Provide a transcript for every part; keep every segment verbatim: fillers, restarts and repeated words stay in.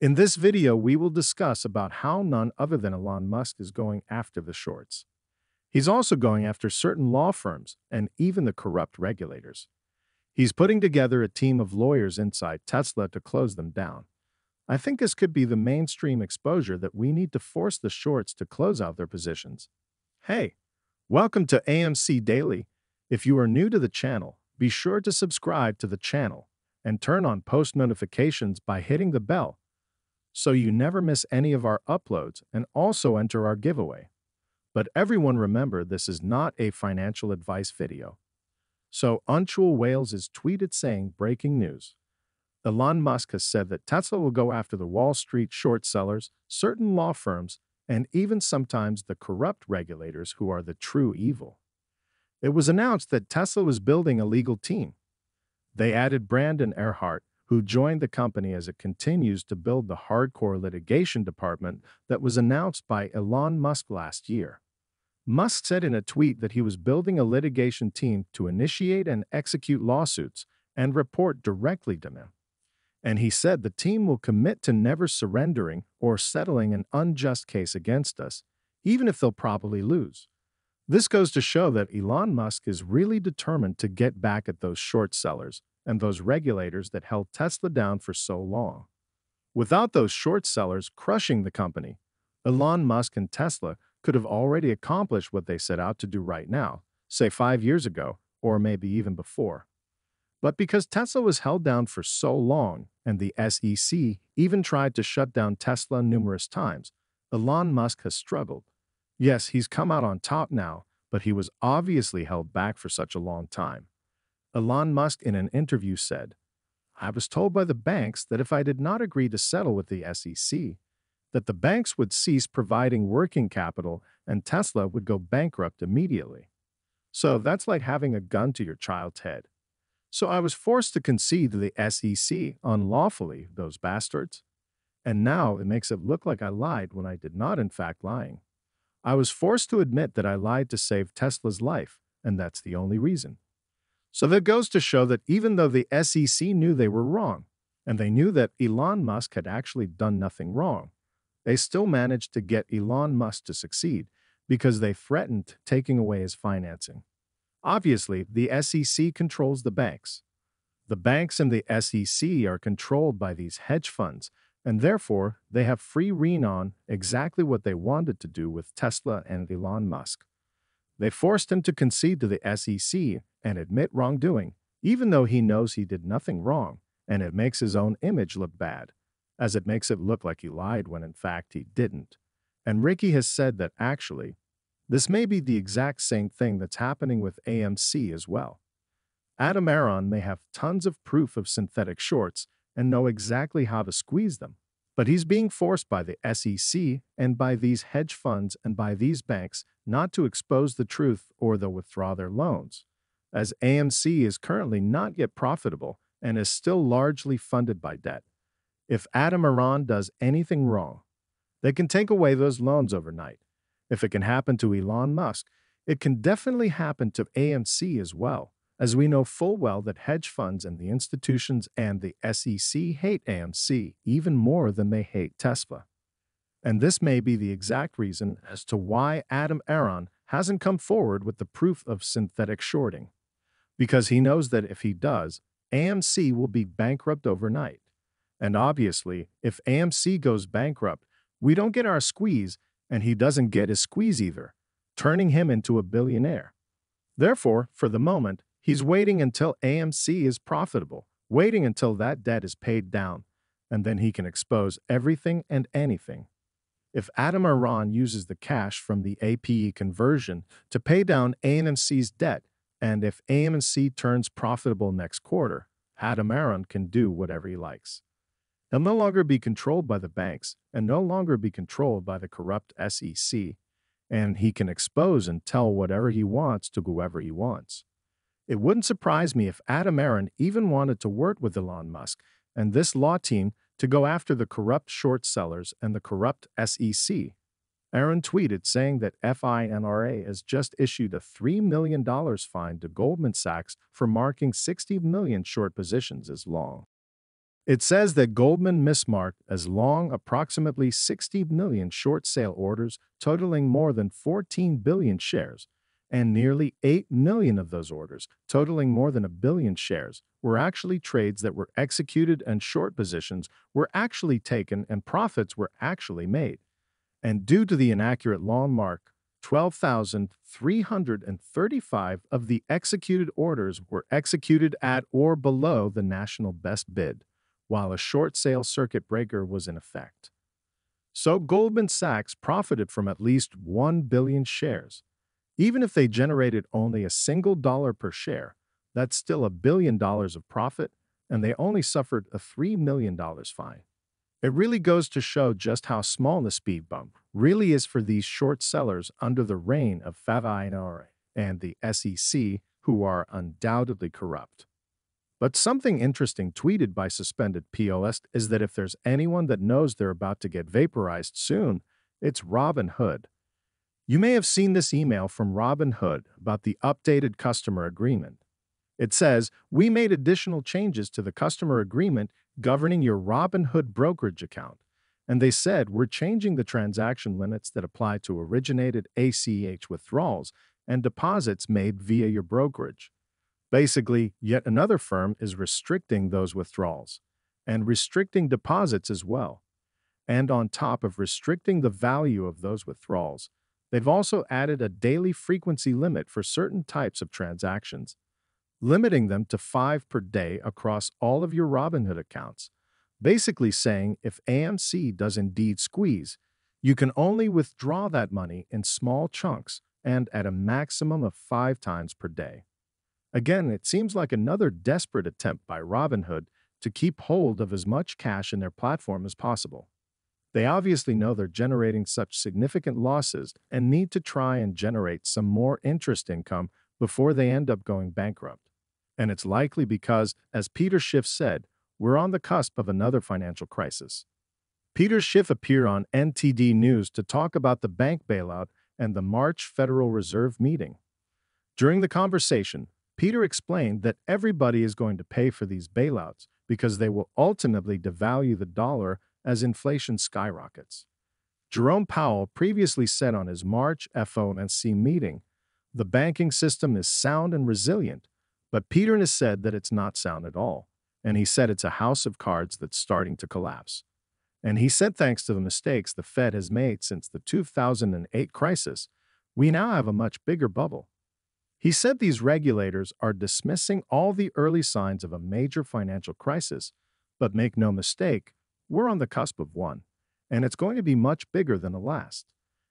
In this video, we will discuss about how none other than Elon Musk is going after the shorts. He's also going after certain law firms and even the corrupt regulators. He's putting together a team of lawyers inside Tesla to close them down. I think this could be the mainstream exposure that we need to force the shorts to close out their positions. Hey, welcome to A M C Daily. If you are new to the channel, be sure to subscribe to the channel and turn on post notifications by hitting the bell so you never miss any of our uploads, and also enter our giveaway. But everyone remember, this is not a financial advice video. So Unchul Wales is tweeted saying, breaking news. Elon Musk has said that Tesla will go after the Wall Street short sellers, certain law firms, and even sometimes the corrupt regulators who are the true evil. It was announced that Tesla was building a legal team. They added Brandon Earhart, who joined the company as it continues to build the hardcore litigation department that was announced by Elon Musk last year. Musk said in a tweet that he was building a litigation team to initiate and execute lawsuits and report directly to them. And he said the team will commit to never surrendering or settling an unjust case against us, even if they'll probably lose. This goes to show that Elon Musk is really determined to get back at those short sellers and those regulators that held Tesla down for so long. Without those short sellers crushing the company, Elon Musk and Tesla could have already accomplished what they set out to do right now, say five years ago, or maybe even before. But because Tesla was held down for so long, and the S E C even tried to shut down Tesla numerous times, Elon Musk has struggled. Yes, he's come out on top now, but he was obviously held back for such a long time. Elon Musk in an interview said, "I was told by the banks that if I did not agree to settle with the S E C, that the banks would cease providing working capital and Tesla would go bankrupt immediately. So that's like having a gun to your child's head. So I was forced to concede to the S E C unlawfully, those bastards. And now it makes it look like I lied when I did not in fact lying. I was forced to admit that I lied to save Tesla's life, and that's the only reason." So that goes to show that even though the S E C knew they were wrong, and they knew that Elon Musk had actually done nothing wrong, they still managed to get Elon Musk to succeed because they threatened taking away his financing. Obviously, the S E C controls the banks. The banks and the S E C are controlled by these hedge funds, and therefore, they have free rein on exactly what they wanted to do with Tesla and Elon Musk. They forced him to concede to the S E C and admit wrongdoing, even though he knows he did nothing wrong, and it makes his own image look bad, as it makes it look like he lied when in fact he didn't. And Ricky has said that actually, this may be the exact same thing that's happening with A M C as well. Adam Aron may have tons of proof of synthetic shorts and know exactly how to squeeze them, but he's being forced by the S E C and by these hedge funds and by these banks not to expose the truth, or they'll withdraw their loans, as A M C is currently not yet profitable and is still largely funded by debt. If Adam Aron does anything wrong, they can take away those loans overnight. If it can happen to Elon Musk, it can definitely happen to A M C as well, as we know full well that hedge funds and the institutions and the S E C hate A M C even more than they hate Tesla. And this may be the exact reason as to why Adam Aron hasn't come forward with the proof of synthetic shorting, because he knows that if he does, A M C will be bankrupt overnight. And obviously, if A M C goes bankrupt, we don't get our squeeze, and he doesn't get his squeeze either, turning him into a billionaire. Therefore, for the moment, he's waiting until A M C is profitable, waiting until that debt is paid down, and then he can expose everything and anything. If Adam Aron uses the cash from the A P E conversion to pay down A M C's debt, and if A M C turns profitable next quarter, Adam Aron can do whatever he likes. He'll no longer be controlled by the banks and no longer be controlled by the corrupt S E C, and he can expose and tell whatever he wants to whoever he wants. It wouldn't surprise me if Adam Aron even wanted to work with Elon Musk and this law team to go after the corrupt short sellers and the corrupt S E C. Aron tweeted saying that FINRA has just issued a three million dollars fine to Goldman Sachs for marking sixty million short positions as long. It says that Goldman mismarked as long approximately sixty million short sale orders totaling more than fourteen billion shares, and nearly eight million of those orders totaling more than a billion shares were actually trades that were executed and short positions were actually taken and profits were actually made. And due to the inaccurate long mark, twelve thousand three hundred thirty-five of the executed orders were executed at or below the national best bid, while a short sale circuit breaker was in effect. So Goldman Sachs profited from at least one billion shares. Even if they generated only a single dollar per share, that's still a billion dollars of profit, and they only suffered a three million dollar fine. It really goes to show just how small the speed bump really is for these short sellers under the reign of FINRA and the S E C, who are undoubtedly corrupt. But something interesting tweeted by Suspended P O S is that if there's anyone that knows they're about to get vaporized soon, it's Robinhood. You may have seen this email from Robinhood about the updated customer agreement. It says, "We made additional changes to the customer agreement governing your Robinhood brokerage account." And they said, "We're changing the transaction limits that apply to originated A C H withdrawals and deposits made via your brokerage." Basically, yet another firm is restricting those withdrawals and restricting deposits as well. And on top of restricting the value of those withdrawals, they've also added a daily frequency limit for certain types of transactions, limiting them to five per day across all of your Robinhood accounts, basically saying if A M C does indeed squeeze, you can only withdraw that money in small chunks and at a maximum of five times per day. Again, it seems like another desperate attempt by Robinhood to keep hold of as much cash in their platform as possible. They obviously know they're generating such significant losses and need to try and generate some more interest income before they end up going bankrupt. And it's likely because, as Peter Schiff said, we're on the cusp of another financial crisis. Peter Schiff appeared on N T D News to talk about the bank bailout and the March Federal Reserve meeting. During the conversation, Peter explained that everybody is going to pay for these bailouts because they will ultimately devalue the dollar as inflation skyrockets. Jerome Powell previously said on his March F O M C meeting, "The banking system is sound and resilient," but Peter has said that it's not sound at all, and he said it's a house of cards that's starting to collapse. And he said thanks to the mistakes the Fed has made since the two thousand eight crisis, we now have a much bigger bubble. He said these regulators are dismissing all the early signs of a major financial crisis, but make no mistake, we're on the cusp of one, and it's going to be much bigger than the last.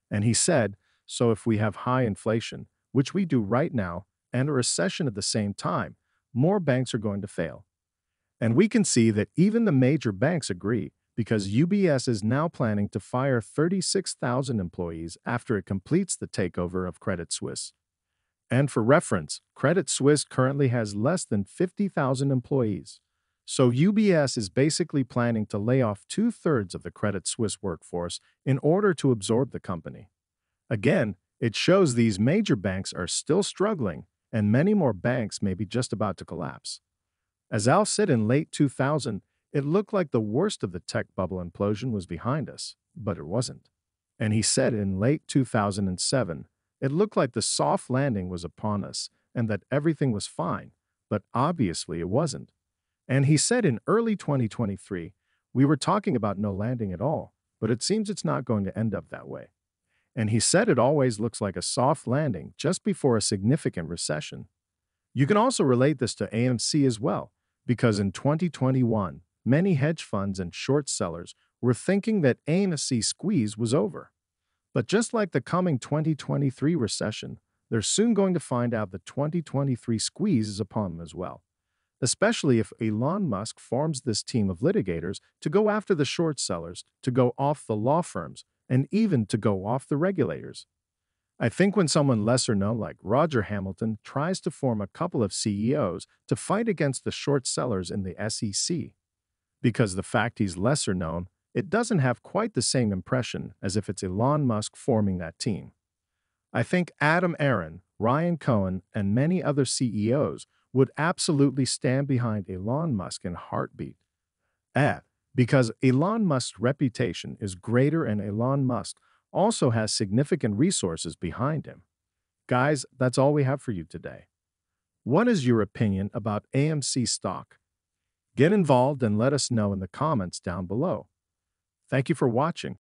And he said, so if we have high inflation, which we do right now, and a recession at the same time, more banks are going to fail. And we can see that even the major banks agree, because U B S is now planning to fire thirty-six thousand employees after it completes the takeover of Credit Suisse. And for reference, Credit Suisse currently has less than fifty thousand employees. So U B S is basically planning to lay off two-thirds of the Credit Suisse workforce in order to absorb the company. Again, it shows these major banks are still struggling, and many more banks may be just about to collapse. As Al said in late two thousand, it looked like the worst of the tech bubble implosion was behind us, but it wasn't. And he said in late two thousand seven, it looked like the soft landing was upon us and that everything was fine, but obviously it wasn't. And he said in early twenty twenty-three, we were talking about no landing at all, but it seems it's not going to end up that way. And he said it always looks like a soft landing just before a significant recession. You can also relate this to A M C as well, because in twenty twenty-one, many hedge funds and short sellers were thinking that A M C squeeze was over. But just like the coming twenty twenty-three recession, they're soon going to find out the twenty twenty-three squeeze is upon them as well, especially if Elon Musk forms this team of litigators to go after the short sellers, to go off the law firms, and even to go off the regulators. I think when someone lesser known like Roger Hamilton tries to form a couple of C E Os to fight against the short sellers in the S E C, because the fact he's lesser known, it doesn't have quite the same impression as if it's Elon Musk forming that team. I think Adam Aron, Ryan Cohen, and many other C E Os would absolutely stand behind Elon Musk in a heartbeat. at, because Elon Musk's reputation is greater and Elon Musk also has significant resources behind him. Guys, that's all we have for you today. What is your opinion about A M C stock? Get involved and let us know in the comments down below. Thank you for watching.